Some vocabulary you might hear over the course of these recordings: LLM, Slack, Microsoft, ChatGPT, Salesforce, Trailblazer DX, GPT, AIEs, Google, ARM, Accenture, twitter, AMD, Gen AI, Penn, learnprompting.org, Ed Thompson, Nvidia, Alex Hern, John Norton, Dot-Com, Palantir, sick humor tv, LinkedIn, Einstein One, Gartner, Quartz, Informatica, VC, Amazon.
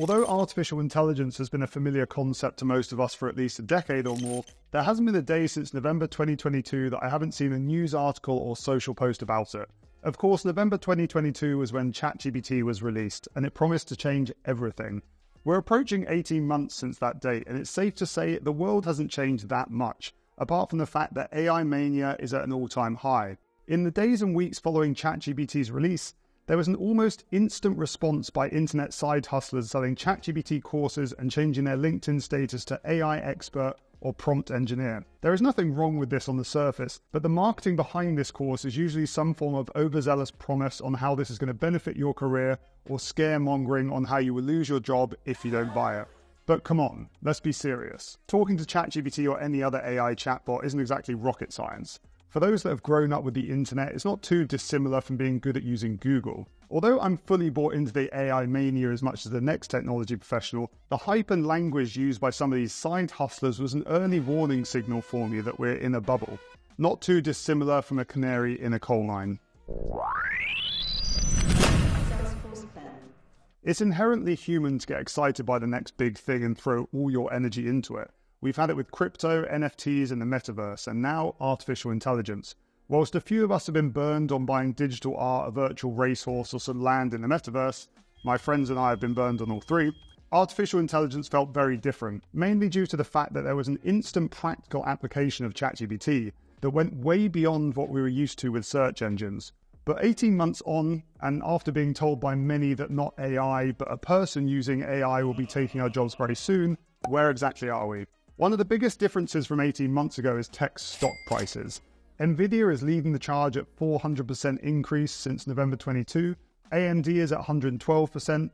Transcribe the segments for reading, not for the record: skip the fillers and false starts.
Although artificial intelligence has been a familiar concept to most of us for at least a decade or more, there hasn't been a day since November 2022 that I haven't seen a news article or social post about it. Of course, November 2022 was when ChatGPT was released, and it promised to change everything. We're approaching 18 months since that date, and it's safe to say the world hasn't changed that much, apart from the fact that AI mania is at an all-time high. In the days and weeks following ChatGPT's release, there was an almost instant response by internet side hustlers selling ChatGPT courses and changing their LinkedIn status to AI expert or prompt engineer. There is nothing wrong with this on the surface, but the marketing behind this course is usually some form of overzealous promise on how this is going to benefit your career or scaremongering on how you will lose your job if you don't buy it. But come on, let's be serious. Talking to ChatGPT or any other AI chatbot isn't exactly rocket science. For those that have grown up with the internet, it's not too dissimilar from being good at using Google. Although I'm fully bought into the AI mania as much as the next technology professional, the hype and language used by some of these side hustlers was an early warning signal for me that we're in a bubble. Not too dissimilar from a canary in a coal mine. It's inherently human to get excited by the next big thing and throw all your energy into it. We've had it with crypto, NFTs and the metaverse, and now artificial intelligence. Whilst a few of us have been burned on buying digital art, a virtual racehorse or some land in the metaverse, my friends and I have been burned on all three, artificial intelligence felt very different, mainly due to the fact that there was an instant practical application of ChatGPT that went way beyond what we were used to with search engines. But 18 months on, and after being told by many that not AI, but a person using AI will be taking our jobs very soon, where exactly are we? One of the biggest differences from 18 months ago is tech stock prices. Nvidia is leading the charge at 400% increase since November 22, AMD is at 112%,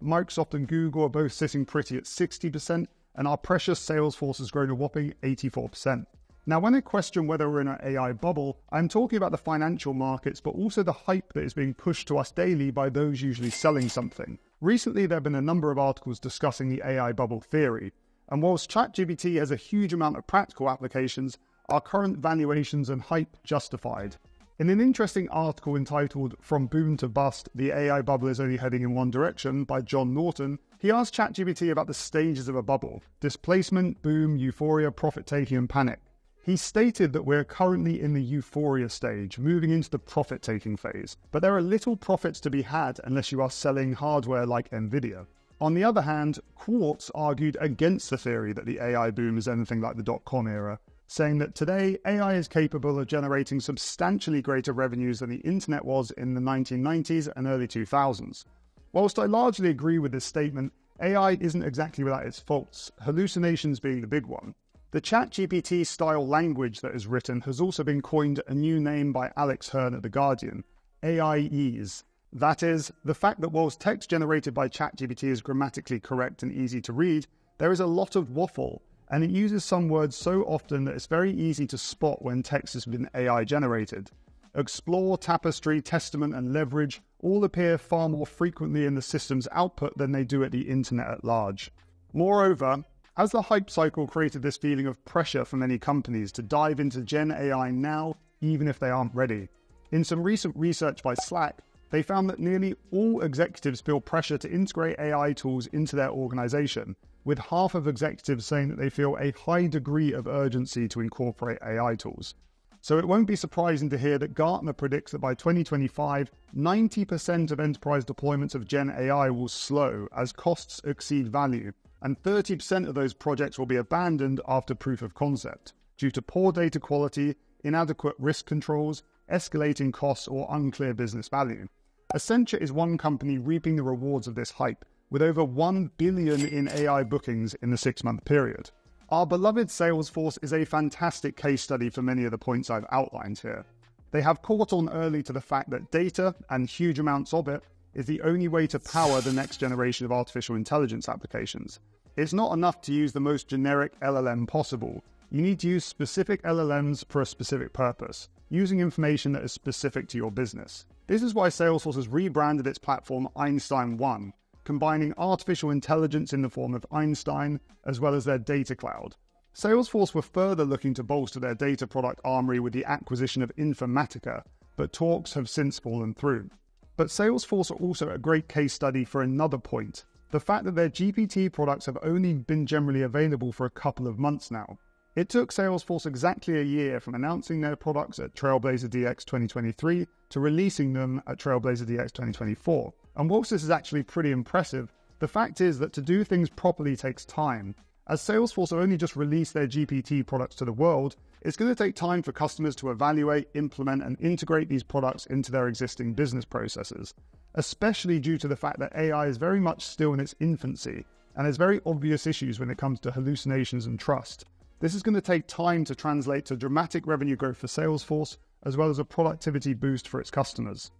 Microsoft and Google are both sitting pretty at 60%, and our precious Salesforce has grown a whopping 84%. Now, when I question whether we're in an AI bubble, I'm talking about the financial markets, but also the hype that is being pushed to us daily by those usually selling something. Recently, there have been a number of articles discussing the AI bubble theory. And whilst ChatGPT has a huge amount of practical applications, our current valuations and hype justified. In an interesting article entitled "From Boom to Bust, the AI Bubble is Only Heading in One Direction" by John Norton, he asked ChatGPT about the stages of a bubble: displacement, boom, euphoria, profit-taking and panic. He stated that we're currently in the euphoria stage, moving into the profit-taking phase, but there are little profits to be had unless you are selling hardware like Nvidia. On the other hand, Quartz argued against the theory that the AI boom is anything like the dot-com era, saying that today AI is capable of generating substantially greater revenues than the internet was in the 1990s and early 2000s. Whilst I largely agree with this statement, AI isn't exactly without its faults, hallucinations being the big one. The ChatGPT-style language that is written has also been coined a new name by Alex Hern at The Guardian, AIEs. That is, the fact that whilst text generated by ChatGPT is grammatically correct and easy to read, there is a lot of waffle, and it uses some words so often that it's very easy to spot when text has been AI generated. Explore, tapestry, testament and leverage all appear far more frequently in the system's output than they do at the internet at large. Moreover, as the hype cycle created this feeling of pressure for many companies to dive into Gen AI now, even if they aren't ready. In some recent research by Slack, they found that nearly all executives feel pressure to integrate AI tools into their organization, with half of executives saying that they feel a high degree of urgency to incorporate AI tools. So it won't be surprising to hear that Gartner predicts that by 2025, 90% of enterprise deployments of Gen AI will slow as costs exceed value, and 30% of those projects will be abandoned after proof of concept, due to poor data quality, inadequate risk controls, escalating costs or unclear business value. Accenture is one company reaping the rewards of this hype, with over 1 billion in AI bookings in the 6-month period. Our beloved Salesforce is a fantastic case study for many of the points I've outlined here. They have caught on early to the fact that data, and huge amounts of it, is the only way to power the next generation of artificial intelligence applications. It's not enough to use the most generic LLM possible. You need to use specific LLMs for a specific purpose, using information that is specific to your business. This is why Salesforce has rebranded its platform Einstein One, combining artificial intelligence in the form of Einstein, as well as their data cloud. Salesforce were further looking to bolster their data product armory with the acquisition of Informatica, but talks have since fallen through. But Salesforce are also a great case study for another point, the fact that their GPT products have only been generally available for a couple of months now. It took Salesforce exactly a year from announcing their products at Trailblazer DX 2023 to releasing them at Trailblazer DX 2024. And whilst this is actually pretty impressive, the fact is that to do things properly takes time. As Salesforce have only just released their GPT products to the world, it's going to take time for customers to evaluate, implement, and integrate these products into their existing business processes, especially due to the fact that AI is very much still in its infancy, and there's very obvious issues when it comes to hallucinations and trust. This is going to take time to translate to dramatic revenue growth for Salesforce, as well as a productivity boost for its customers.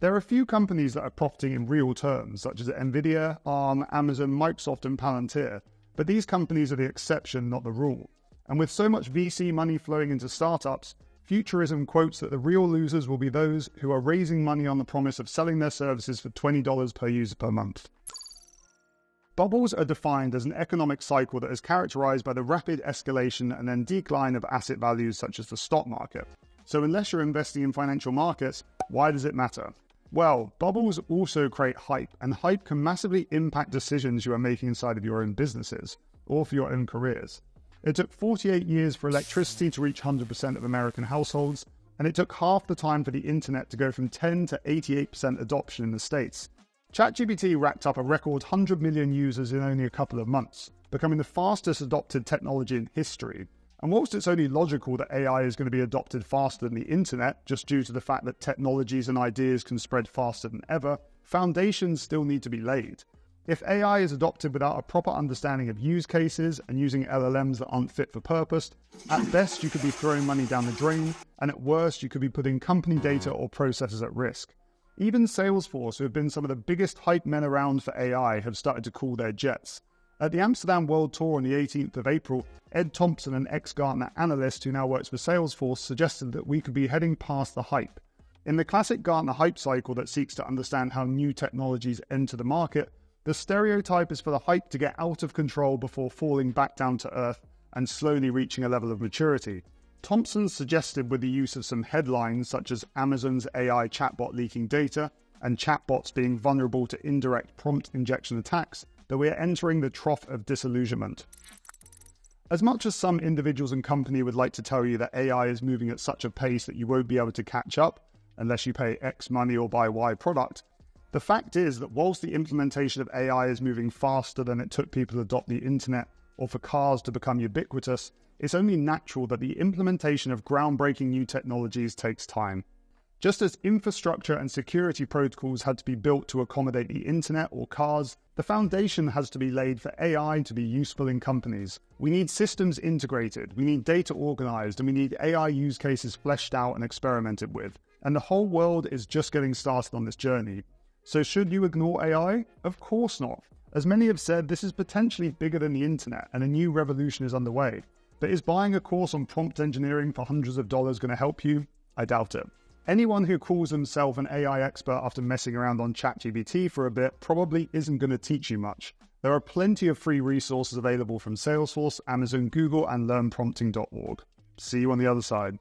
There are a few companies that are profiting in real terms, such as Nvidia, ARM, Amazon, Microsoft, and Palantir, but these companies are the exception, not the rule. And with so much VC money flowing into startups, Futurism quotes that the real losers will be those who are raising money on the promise of selling their services for $20 per user per month. Bubbles are defined as an economic cycle that is characterized by the rapid escalation and then decline of asset values such as the stock market. So unless you're investing in financial markets, why does it matter? Well, bubbles also create hype, and hype can massively impact decisions you are making inside of your own businesses or for your own careers. It took 48 years for electricity to reach 100% of American households, and it took half the time for the internet to go from 10 to 88% adoption in the States. ChatGPT racked up a record 100 million users in only a couple of months, becoming the fastest adopted technology in history. And whilst it's only logical that AI is going to be adopted faster than the internet, just due to the fact that technologies and ideas can spread faster than ever, foundations still need to be laid. If AI is adopted without a proper understanding of use cases and using LLMs that aren't fit for purpose, at best you could be throwing money down the drain, and at worst you could be putting company data or processes at risk. Even Salesforce, who have been some of the biggest hype men around for AI, have started to cool their jets. At the Amsterdam World Tour on the 18th of April, Ed Thompson, an ex-Gartner analyst who now works for Salesforce, suggested that we could be heading past the hype. In the classic Gartner hype cycle that seeks to understand how new technologies enter the market, the stereotype is for the hype to get out of control before falling back down to earth and slowly reaching a level of maturity. Thompson suggested with the use of some headlines such as Amazon's AI chatbot leaking data and chatbots being vulnerable to indirect prompt injection attacks that we are entering the trough of disillusionment. As much as some individuals and company would like to tell you that AI is moving at such a pace that you won't be able to catch up unless you pay X money or buy Y product, the fact is that whilst the implementation of AI is moving faster than it took people to adopt the internet or for cars to become ubiquitous, it's only natural that the implementation of groundbreaking new technologies takes time. Just as infrastructure and security protocols had to be built to accommodate the internet or cars, the foundation has to be laid for AI to be useful in companies. We need systems integrated, we need data organized, and we need AI use cases fleshed out and experimented with. And the whole world is just getting started on this journey. So should you ignore AI? Of course not. As many have said, this is potentially bigger than the internet and a new revolution is underway. But is buying a course on prompt engineering for hundreds of dollars going to help you? I doubt it. Anyone who calls himself an AI expert after messing around on ChatGPT for a bit probably isn't going to teach you much. There are plenty of free resources available from Salesforce, Amazon, Google, and learnprompting.org. See you on the other side.